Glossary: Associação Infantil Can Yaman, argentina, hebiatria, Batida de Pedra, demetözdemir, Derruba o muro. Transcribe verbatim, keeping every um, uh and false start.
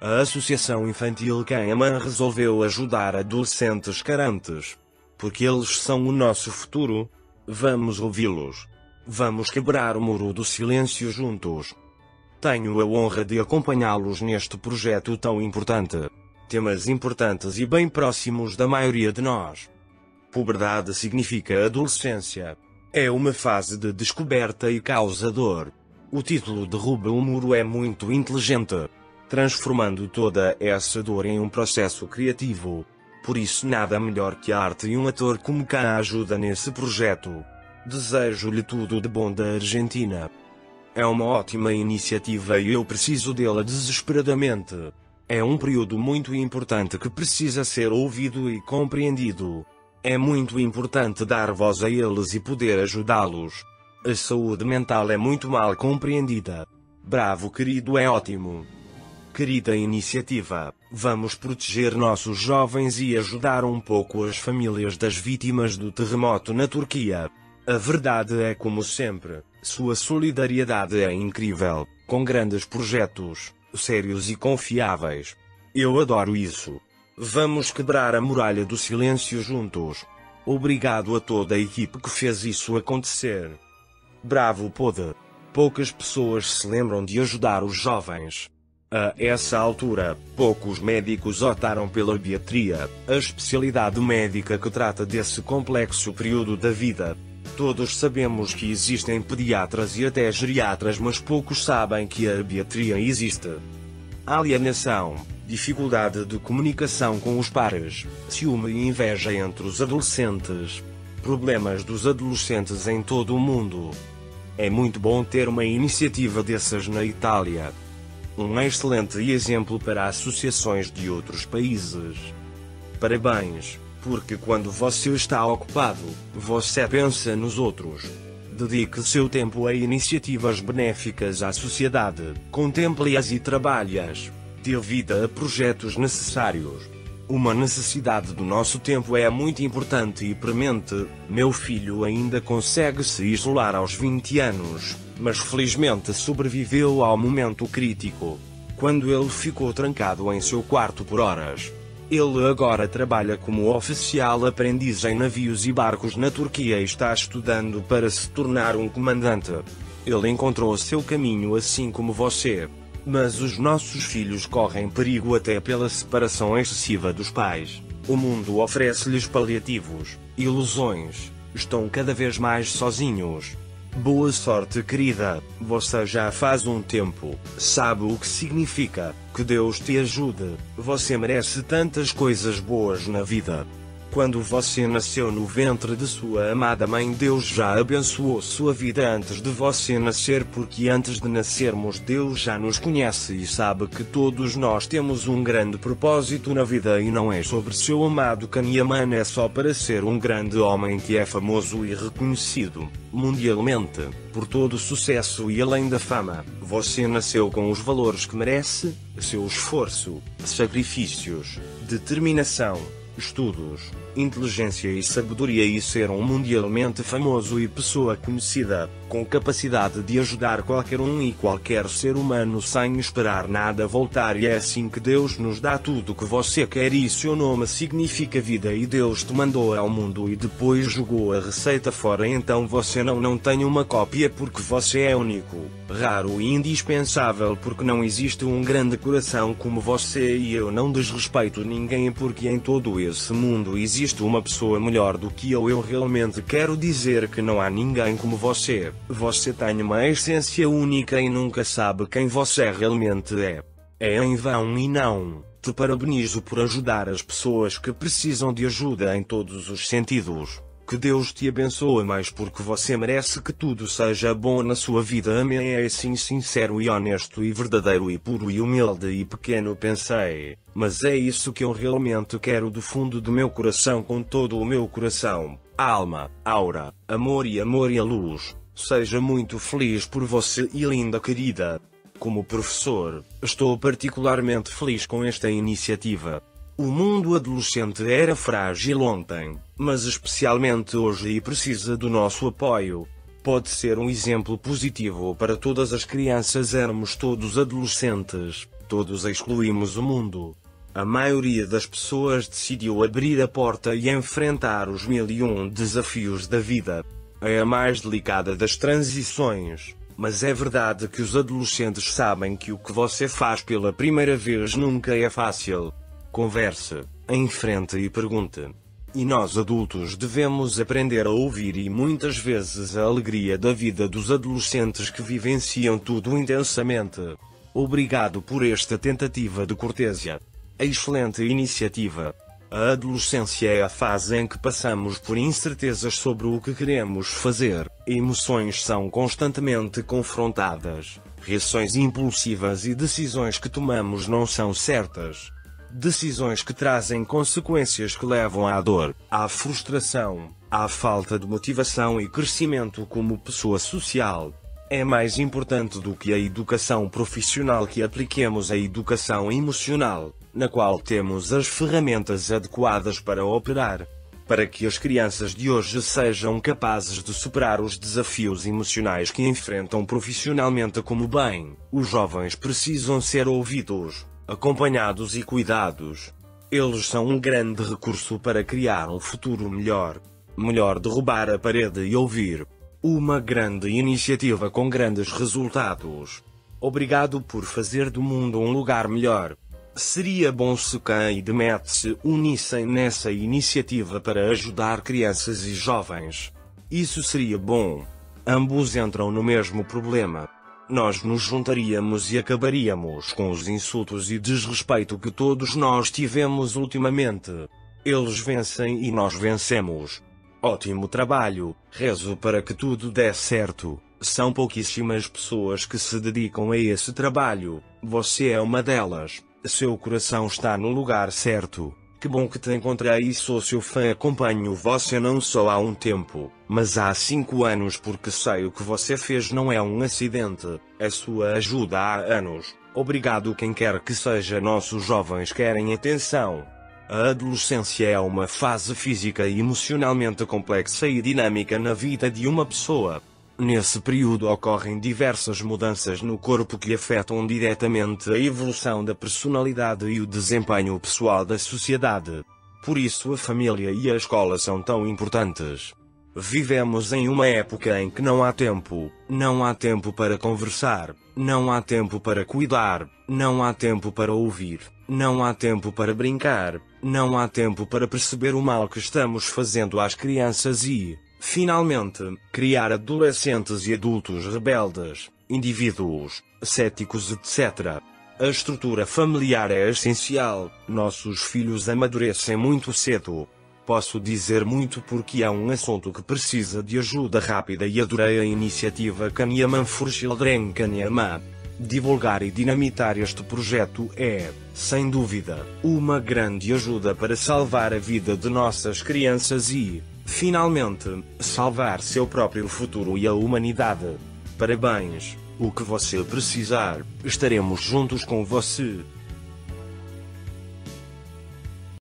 A Associação Infantil Can Yaman resolveu ajudar adolescentes carentes, porque eles são o nosso futuro. Vamos ouvi-los. Vamos quebrar o muro do silêncio juntos. Tenho a honra de acompanhá-los neste projeto tão importante. Temas importantes e bem próximos da maioria de nós. Puberdade significa adolescência. É uma fase de descoberta e causa dor. O título Derruba o Muro é muito inteligente, transformando toda essa dor em um processo criativo. Por isso nada melhor que a arte e um ator como Can ajuda nesse projeto. Desejo-lhe tudo de bom da Argentina. É uma ótima iniciativa e eu preciso dela desesperadamente. É um período muito importante que precisa ser ouvido e compreendido. É muito importante dar voz a eles e poder ajudá-los. A saúde mental é muito mal compreendida. Bravo, querido, é ótimo. Querida iniciativa, vamos proteger nossos jovens e ajudar um pouco as famílias das vítimas do terremoto na Turquia. A verdade é, como sempre, sua solidariedade é incrível, com grandes projetos, sérios e confiáveis. Eu adoro isso. Vamos quebrar a muralha do silêncio juntos. Obrigado a toda a equipe que fez isso acontecer. Bravo, Pod. Poucas pessoas se lembram de ajudar os jovens. A essa altura, poucos médicos optaram pela hebiatria, a especialidade médica que trata desse complexo período da vida. Todos sabemos que existem pediatras e até geriatras, mas poucos sabem que a hebiatria existe. Alienação, dificuldade de comunicação com os pares, ciúme e inveja entre os adolescentes. Problemas dos adolescentes em todo o mundo. É muito bom ter uma iniciativa dessas na Itália. Um excelente exemplo para associações de outros países. Parabéns, porque quando você está ocupado, você pensa nos outros. Dedique seu tempo a iniciativas benéficas à sociedade, contemple-as e trabalhe-as. Dê vida a projetos necessários. Uma necessidade do nosso tempo é muito importante e premente. Meu filho ainda consegue se isolar aos vinte anos. Mas felizmente sobreviveu ao momento crítico, quando ele ficou trancado em seu quarto por horas. Ele agora trabalha como oficial aprendiz em navios e barcos na Turquia e está estudando para se tornar um comandante. Ele encontrou seu caminho assim como você. Mas os nossos filhos correm perigo até pela separação excessiva dos pais. O mundo oferece-lhes paliativos, ilusões, estão cada vez mais sozinhos. Boa sorte, querida, você já faz um tempo, sabe o que significa, que Deus te ajude, você merece tantas coisas boas na vida. Quando você nasceu no ventre de sua amada mãe, Deus já abençoou sua vida antes de você nascer, porque antes de nascermos Deus já nos conhece e sabe que todos nós temos um grande propósito na vida e não é sobre seu amado Can Yaman, é só para ser um grande homem que é famoso e reconhecido, mundialmente, por todo o sucesso e além da fama. Você nasceu com os valores que merece, seu esforço, sacrifícios, determinação, estudos, inteligência e sabedoria e ser um mundialmente famoso e pessoa conhecida, com capacidade de ajudar qualquer um e qualquer ser humano sem esperar nada voltar, e é assim que Deus nos dá tudo o que você quer e seu nome significa vida e Deus te mandou ao mundo e depois jogou a receita fora, então você não, não tem uma cópia porque você é único, raro e indispensável, porque não existe um grande coração como você e eu não desrespeito ninguém porque em todo esse mundo existe uma pessoa melhor do que eu, eu realmente quero dizer que não há ninguém como você. Você tem uma essência única e nunca sabe quem você realmente é. É em vão e não, te parabenizo por ajudar as pessoas que precisam de ajuda em todos os sentidos. Que Deus te abençoe mais porque você merece que tudo seja bom na sua vida. Amém. É assim sincero e honesto e verdadeiro e puro e humilde e pequeno pensei. Mas é isso que eu realmente quero do fundo do meu coração, com todo o meu coração, alma, aura, amor e amor e a luz. Seja muito feliz por você e linda querida. Como professor, estou particularmente feliz com esta iniciativa. O mundo adolescente era frágil ontem, mas especialmente hoje e precisa do nosso apoio. Pode ser um exemplo positivo para todas as crianças, éramos todos adolescentes. todos excluímos o mundo. A maioria das pessoas decidiu abrir a porta e enfrentar os mil e um desafios da vida. É a mais delicada das transições, mas é verdade que os adolescentes sabem que o que você faz pela primeira vez nunca é fácil. Converse, enfrente e pergunte. E nós adultos devemos aprender a ouvir e muitas vezes a alegria da vida dos adolescentes que vivenciam tudo intensamente. Obrigado por esta tentativa de cortesia. Excelente iniciativa. A adolescência é a fase em que passamos por incertezas sobre o que queremos fazer, emoções são constantemente confrontadas, reações impulsivas e decisões que tomamos não são certas. Decisões que trazem consequências que levam à dor, à frustração, à falta de motivação e crescimento como pessoa social. É mais importante do que a educação profissional que apliquemos a educação emocional, na qual temos as ferramentas adequadas para operar, para que as crianças de hoje sejam capazes de superar os desafios emocionais que enfrentam profissionalmente como bem. Os jovens precisam ser ouvidos, acompanhados e cuidados. Eles são um grande recurso para criar um futuro melhor. Melhor derrubar a parede e ouvir. Uma grande iniciativa com grandes resultados. Obrigado por fazer do mundo um lugar melhor. Seria bom se Can e Demet se unissem nessa iniciativa para ajudar crianças e jovens. Isso seria bom. Ambos entram no mesmo problema. Nós nos juntaríamos e acabaríamos com os insultos e desrespeito que todos nós tivemos ultimamente. Eles vencem e nós vencemos. Ótimo trabalho, rezo para que tudo dê certo. São pouquíssimas pessoas que se dedicam a esse trabalho, você é uma delas. Seu coração está no lugar certo. Que bom que te encontrei e sou seu fã. Acompanho você não só há um tempo, mas há cinco anos porque sei o que você fez não é um acidente, é sua ajuda há anos. Obrigado. Quem quer que seja, nossos jovens querem atenção. A adolescência é uma fase física e emocionalmente complexa e dinâmica na vida de uma pessoa. Nesse período ocorrem diversas mudanças no corpo que afetam diretamente a evolução da personalidade e o desempenho pessoal da sociedade. Por isso a família e a escola são tão importantes. Vivemos em uma época em que não há tempo, não há tempo para conversar, não há tempo para cuidar, não há tempo para ouvir, não há tempo para brincar, não há tempo para perceber o mal que estamos fazendo às crianças e, finalmente, criar adolescentes e adultos rebeldes, indivíduos, céticos etcétera. A estrutura familiar é essencial, nossos filhos amadurecem muito cedo. Posso dizer muito porque é um assunto que precisa de ajuda rápida e adorei a iniciativa Can Yaman for Children Can Yaman. Divulgar e dinamitar este projeto é, sem dúvida, uma grande ajuda para salvar a vida de nossas crianças e, finalmente, salvar seu próprio futuro e a humanidade. Parabéns, o que você precisar, estaremos juntos com você.